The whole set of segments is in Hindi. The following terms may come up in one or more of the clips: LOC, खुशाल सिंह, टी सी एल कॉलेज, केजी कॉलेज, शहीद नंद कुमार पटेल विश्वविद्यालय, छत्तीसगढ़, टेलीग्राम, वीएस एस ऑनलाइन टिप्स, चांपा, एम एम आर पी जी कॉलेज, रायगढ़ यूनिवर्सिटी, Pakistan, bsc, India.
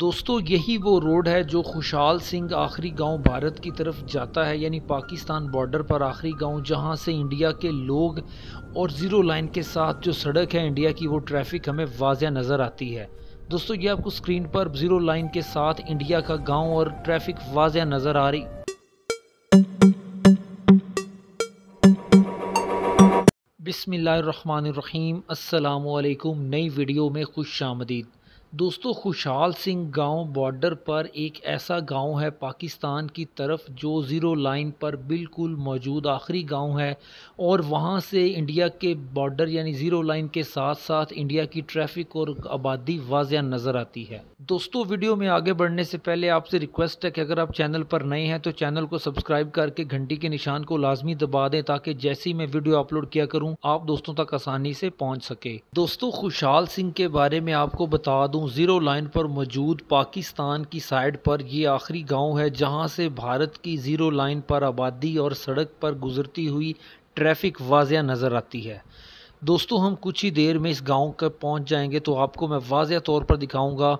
दोस्तों यही वो रोड है जो खुशाल सिंह आखिरी गांव भारत की तरफ जाता है, यानी पाकिस्तान बॉर्डर पर आखिरी गांव, जहां से इंडिया के लोग और ज़ीरो लाइन के साथ जो सड़क है इंडिया की वो ट्रैफिक हमें वाज़ह नज़र आती है। दोस्तों ये आपको स्क्रीन पर ज़ीरो लाइन के साथ इंडिया का गांव और ट्रैफिक वाज़ह नज़र आ रही। बिस्मिल्लाहिर्रहमानिर्रहीम, अस्सलामुअलैकुम, नई वीडियो में खुशामदीद। दोस्तों खुशाल सिंह गांव बॉर्डर पर एक ऐसा गांव है पाकिस्तान की तरफ जो ज़ीरो लाइन पर बिल्कुल मौजूद आखिरी गांव है और वहां से इंडिया के बॉर्डर यानी ज़ीरो लाइन के साथ साथ इंडिया की ट्रैफिक और आबादी वाज़ह नज़र आती है। दोस्तों वीडियो में आगे बढ़ने से पहले आपसे रिक्वेस्ट है कि अगर आप चैनल पर नए हैं तो चैनल को सब्सक्राइब करके घंटी के निशान को लाजमी दबा दें ताकि जैसे ही मैं वीडियो अपलोड किया करूँ आप दोस्तों तक आसानी से पहुँच सके। दोस्तों खुशाल सिंह के बारे में आपको बता दूँ, ज़ीरो लाइन पर मौजूद पाकिस्तान की साइड पर ये आखिरी गांव है जहां से भारत की ज़ीरो लाइन पर आबादी और सड़क पर गुजरती हुई ट्रैफिक वाज़ह नज़र आती है। दोस्तों हम कुछ ही देर में इस गांव तक पहुंच जाएंगे तो आपको मैं वाज़ह तौर पर दिखाऊंगा।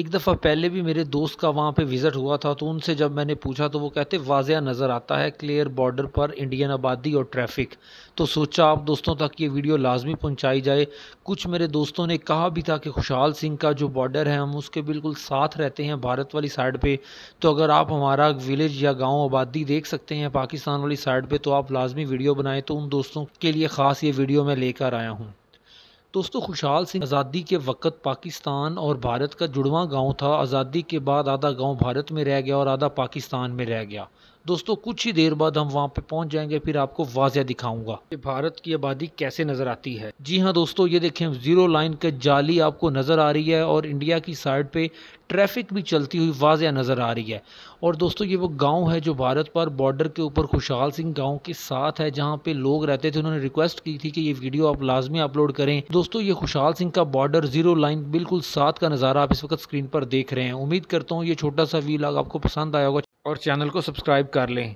एक दफ़ा पहले भी मेरे दोस्त का वहां पे विज़िट हुआ था तो उनसे जब मैंने पूछा तो वो कहते वाज़ह नज़र आता है क्लियर बॉर्डर पर इंडियन आबादी और ट्रैफिक। तो सोचा आप दोस्तों तक ये वीडियो लाजमी पहुंचाई जाए। कुछ मेरे दोस्तों ने कहा भी था कि खुशाल सिंह का जो बॉर्डर है हम उसके बिल्कुल साथ रहते हैं भारत वाली साइड पर, तो अगर आप हमारा विलेज या गाँव आबादी देख सकते हैं पाकिस्तान वाली साइड पर तो आप लाजमी वीडियो बनाएँ। तो उन दोस्तों के लिए ख़ास ये वीडियो मैं लेकर आया हूँ। दोस्तों खुशाल सिंह आज़ादी के वक़्त पाकिस्तान और भारत का जुड़वा गांव था। आज़ादी के बाद आधा गांव भारत में रह गया और आधा पाकिस्तान में रह गया। दोस्तों कुछ ही देर बाद हम वहां पे पहुंच जाएंगे, फिर आपको वाज़ह दिखाऊंगा कि भारत की आबादी कैसे नज़र आती है। जी हाँ दोस्तों ये देखें ज़ीरो लाइन का जाली आपको नज़र आ रही है और इंडिया की साइड पे ट्रैफिक भी चलती हुई वाज़ह नज़र आ रही है। और दोस्तों ये वो गांव है जो भारत पर बॉर्डर के ऊपर खुशाल सिंह गाँव के साथ है जहाँ पे लोग रहते थे। उन्होंने रिक्वेस्ट की थी कि ये वीडियो आप लाजमी अपलोड करें। दोस्तों ये खुशाल सिंह का बॉर्डर ज़ीरो लाइन बिल्कुल साथ का नज़ारा आप इस वक्त स्क्रीन पर देख रहे हैं। उम्मीद करता हूँ ये छोटा सा व्लॉग आपको पसंद आया होगा और चैनल को सब्सक्राइब कर लें।